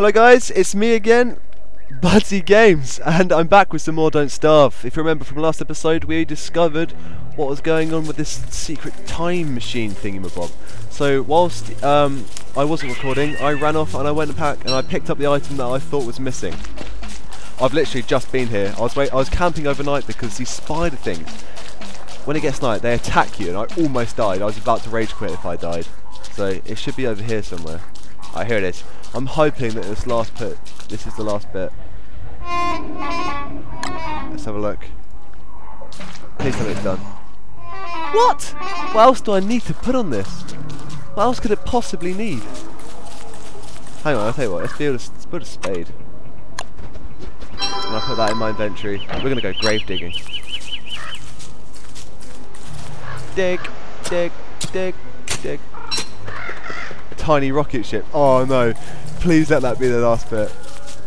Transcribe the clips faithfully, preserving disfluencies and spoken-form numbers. Hello guys, it's me again, Budzy Games, and I'm back with some more Don't Starve. If you remember from last episode, we discovered what was going on with this secret time machine thingamabob. So whilst um, I wasn't recording, I ran off and I went back and I picked up the item that I thought was missing. I've literally just been here. I was wait I was camping overnight because these spider things, when it gets night, they attack you, and I almost died. I was about to rage quit if I died. So it should be over here somewhere. Ah, here it is. I'm hoping that this last bit, this is the last bit. Let's have a look. Please tell me it's done. What? What else do I need to put on this? What else could it possibly need? Hang on, I'll tell you what, let's build a, let's build a spade. And I'll put that in my inventory. We're going to go grave digging. Dig, dig, dig, dig. Tiny rocket ship. Oh no, please let that be the last bit.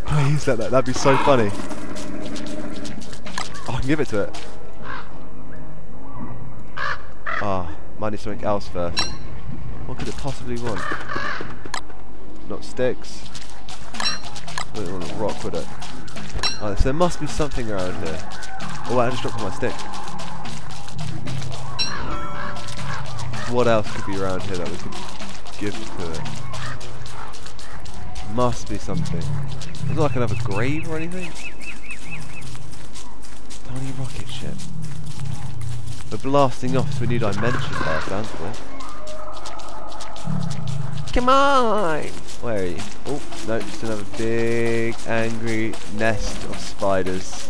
Please let that, that'd be so funny. Oh, I can give it to it. Ah, oh, might need something else first. What could it possibly want? Not sticks. Wouldn't want a rock, would it? Oh, so there must be something around here. Oh, I just dropped my stick. What else could be around here that we could give to it? Must be something. Is it like another grave or anything? Tiny rocket ship. We're blasting off to a new dimension there, sounds good. Come on! Where are you? Oh, no, just another big angry nest of spiders.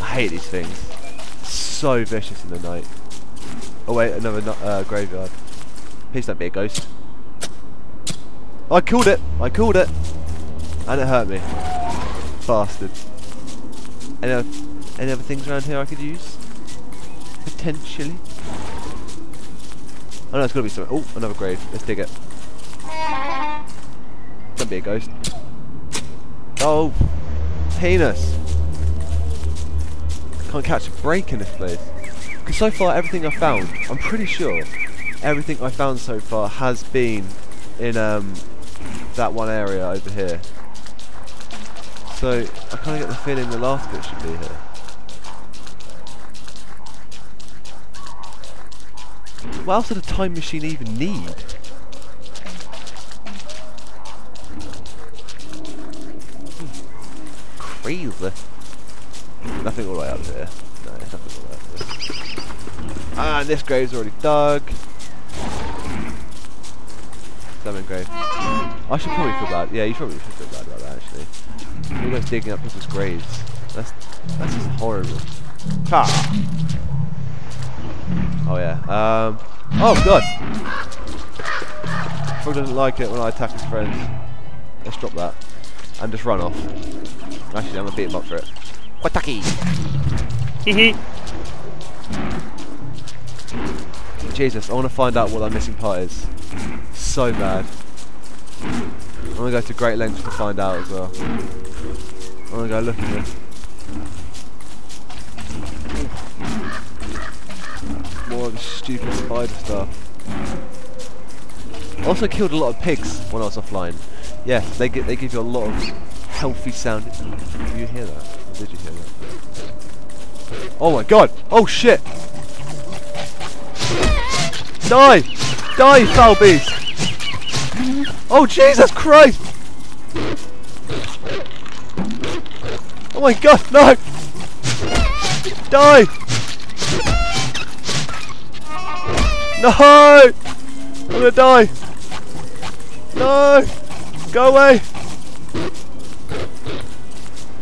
I hate these things. So vicious in the night. Oh wait, another uh, graveyard. Please don't be a ghost. I called it! I called it! And it hurt me. Bastard. Any other, any other things around here I could use? Potentially. I know it's gotta be something. Oh, another grave. Let's dig it. Don't be a ghost. Oh! Penis! Can't catch a break in this place. Because so far everything I found, I'm pretty sure, everything I found so far has been in um, that one area over here. So I kind of get the feeling the last bit should be here. What else did a time machine even need? Hmm. Crazy. Nothing all right out of here. No, nothing all right out of here. Ah, and this grave's already dug. Diamond grave. I should probably feel bad. Yeah, you probably should feel bad about that, actually. Almost digging up people's graves. That's that's just horrible. Ha! Oh yeah. Um. Oh god. Frog doesn't like it when I attack his friends. Let's drop that and just run off. Actually, I'm gonna beat him up for it. Wataki. Hee hee. Jesus, I want to find out what that missing part is. So bad. I'm gonna go to great lengths to find out as well. I'm gonna go look at this. More of the stupid spider stuff. I also killed a lot of pigs when I was offline. Yes, yeah, they get, they give you a lot of healthy sound. Did you hear that? Or did you hear that? Oh my god! Oh shit! Die! Die, you foul beast! Oh, Jesus Christ! Oh my god, no! Die! No! I'm gonna die! No! Go away!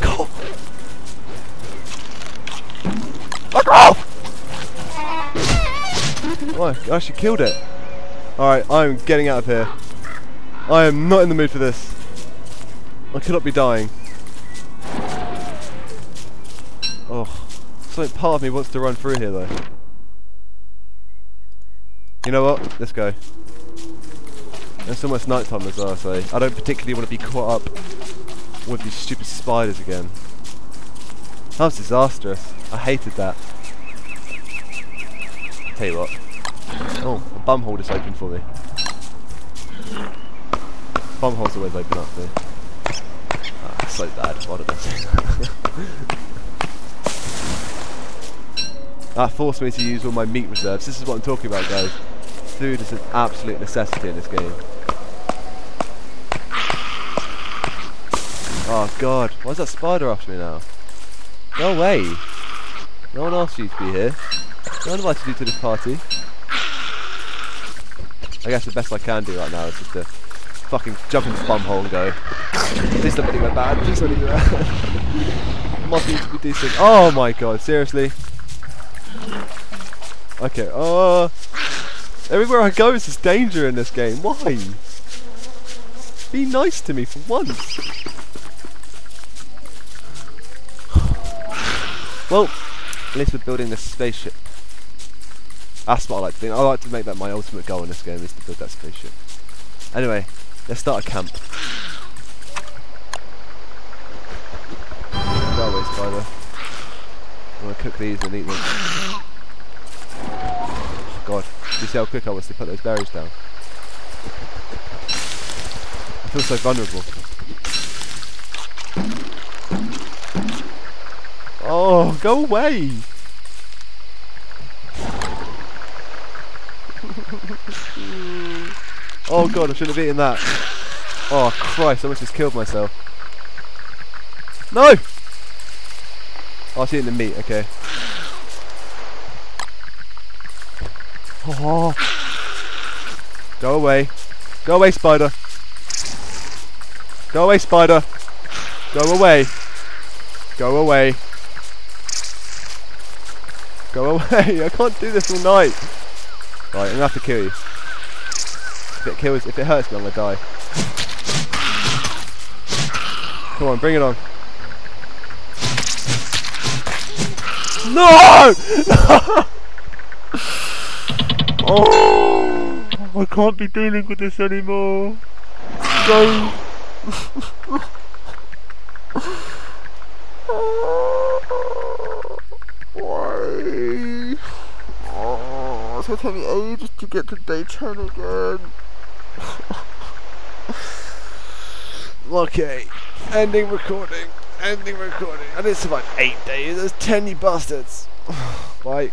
Go! Fuck off! Oh, I actually killed it. Alright, I'm getting out of here. I am not in the mood for this. I cannot be dying. Oh, something part of me wants to run through here though. You know what? Let's go. It's almost night time as well, so I don't particularly want to be caught up with these stupid spiders again. That was disastrous. I hated that. Tell you what. Oh, a bum hole just opened for me. Farmholes always open up though. Ah, so bad. Why did I say that? That forced me to use all my meat reserves. This is what I'm talking about, guys. Food is an absolute necessity in this game. Oh god, why is that spider after me now? No way! No one asked you to be here. No one invited you to this party. I guess the best I can do right now is just to fucking jump into the bum hole and go, please don't anywhere bad, please don't anywhere bad. Must need to be decent. Oh my god, seriously? Okay, oh, uh, everywhere I go is just danger in this game. Why? Be nice to me for once. Well, at least we're building this spaceship. That's what I like to do. I like to make that my ultimate goal in this game, is to build that spaceship. Anyway, let's start a camp. Railway spider. I'm gonna cook these and eat them. Oh god, you see how quick I was to put those berries down? I feel so vulnerable. Oh, go away! Oh god, I should have eaten that. Oh Christ, I almost just killed myself. No! Oh, it's eating the meat, okay. Oh. Go away. Go away, spider. Go away, spider. Go away. Go away. Go away. I can't do this all night. Right, I'm gonna have to kill you. If it kills, if it hurts me, I'm gonna die. Come on, bring it on. No! Oh, I can't be dealing with this anymore. No. Why? Oh, it's gonna take me ages to get to day ten again. Okay, ending recording. Ending recording. I didn't survive eight days. That's ten, you bastards. Bye.